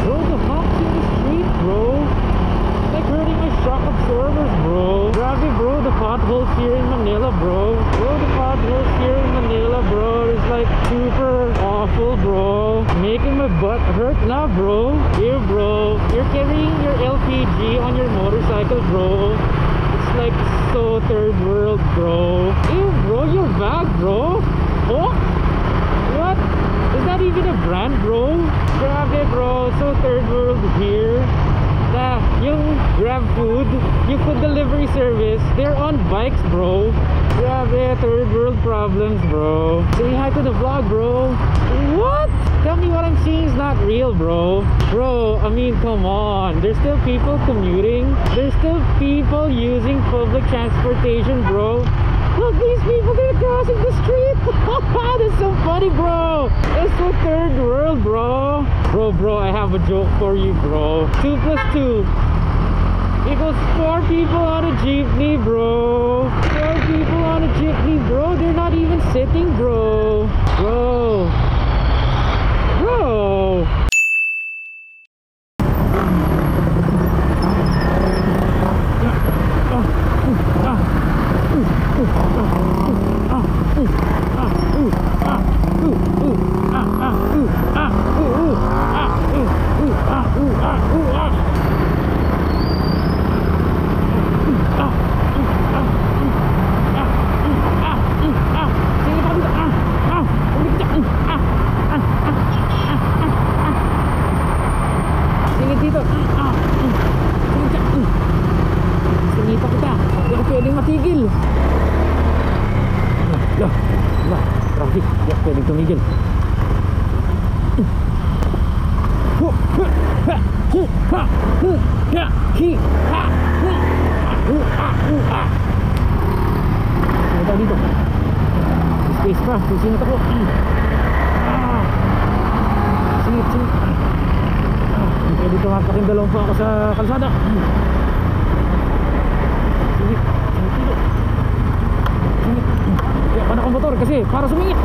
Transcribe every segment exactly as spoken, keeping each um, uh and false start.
Throw the humps in the street, bro. Like hurting my shock absorbers, bro. Grabe, bro, the potholes here in Manila, bro. Bro, the potholes here in Manila, bro, is like super awful, bro. Making my butt hurt now, bro. Ew, bro. You're carrying your L P G on your motorcycle, bro. It's like so third world, bro. Ew, bro, you're bad, bro. Oh? What? Is that even a brand, bro? Grabe, bro, so third world here. Nah, yung grab food, yung food delivery service, they're on bikes, bro. Grabe, third world problems, bro. Say hi to the vlog, bro. What? Tell me what I'm seeing is not real, bro. Bro, I mean, come on. There's still people commuting. There's still people using public transportation, bro. Look, these people, they're crossing the street. That's so funny, bro. It's the third world, bro. Bro, bro, I have a joke for you, bro. Two plus two equals four people on a jeepney, bro. Four people on a jeepney, bro. They're not even sitting, bro. Bro. Bro. Sini takut. Ah. Sini sini. Kaya dito mapaking dalawang po ako sa kalsada. Sini. Sini. Kaya paano akong motor kasi para sumingit.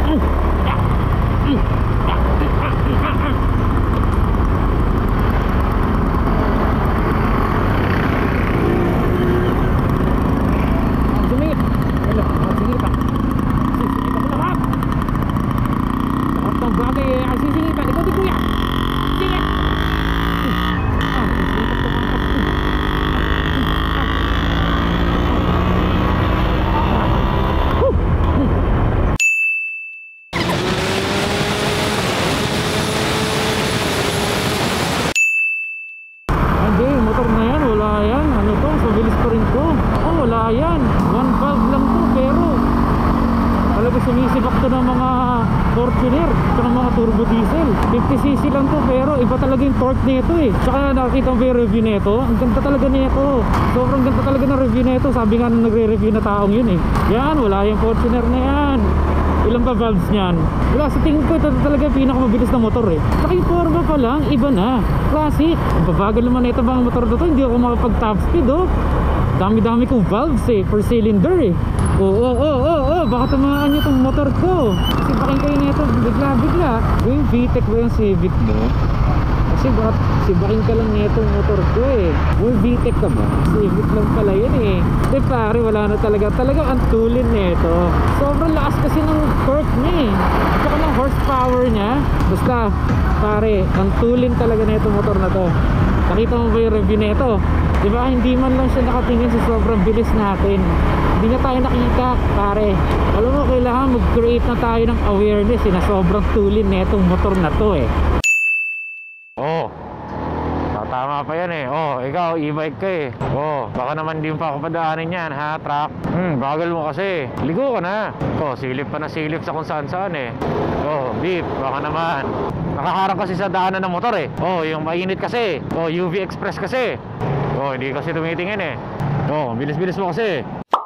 Fortuner, tsaka mga turbo diesel, fifty cc lang to pero iba talaga yung torque nito eh. Tsaka nakakita mo ba yung review nito? Ang ganda talaga nito. Sobrang ganda talaga ng review nito. Sabi nga nung nagre-review na taong yun eh. Yan, wala yung Fortuner na yan. Ilang pa valves niyan? Wala, sa tingin ko ito talaga pinakamabilis na motor eh. Tsaka yung forma pa lang, iba na. Classic. Babagal naman ito bang motor na to? Hindi ako makapag-top speed oh. Dami-dami kong valves eh, per cylinder eh. Oo, oo, oo, oo, oo, baka tamaan nyo itong motor ko. Kasi bakin kayo na ito, bigla-bigla. O yung V TEC ba yung Civic mo? Kasi baka, kasi bakin ka lang na itong motor ko eh. O yung V TEC ka ba? Civic lang pala yun eh. Di pare, wala na talaga. Talaga ang tulin na ito. Sobrang lakas kasi ng torque niya eh. Saka ng horsepower niya. Basta, pare, ang tulin talaga na itong motor na to. Nakita mo ba yung review na ito? Diba, hindi man lang siya nakatingin sa sobrang bilis natin. Hindi na tayo nakita, pare. Alam mo, kailangan mag-create na tayo ng awareness eh, na sobrang tulin na itong motor na to eh. Oh, tama pa yan eh. Oh, ikaw, e-bike ka eh. Oh, baka naman din pa ako padaanin yan ha, truck. Hmm, bagal mo kasi. Ligo ka na. Oh, silip pa na silip sa kung saan saan eh. Oh, beep, baka naman. Nakaharang kasi sa daanan ng motor eh. Oh, yung mainit kasi. Oh, U V express kasi. Oh, hindi kasi tumitingin eh. Oh, bilis-bilis mo kasi.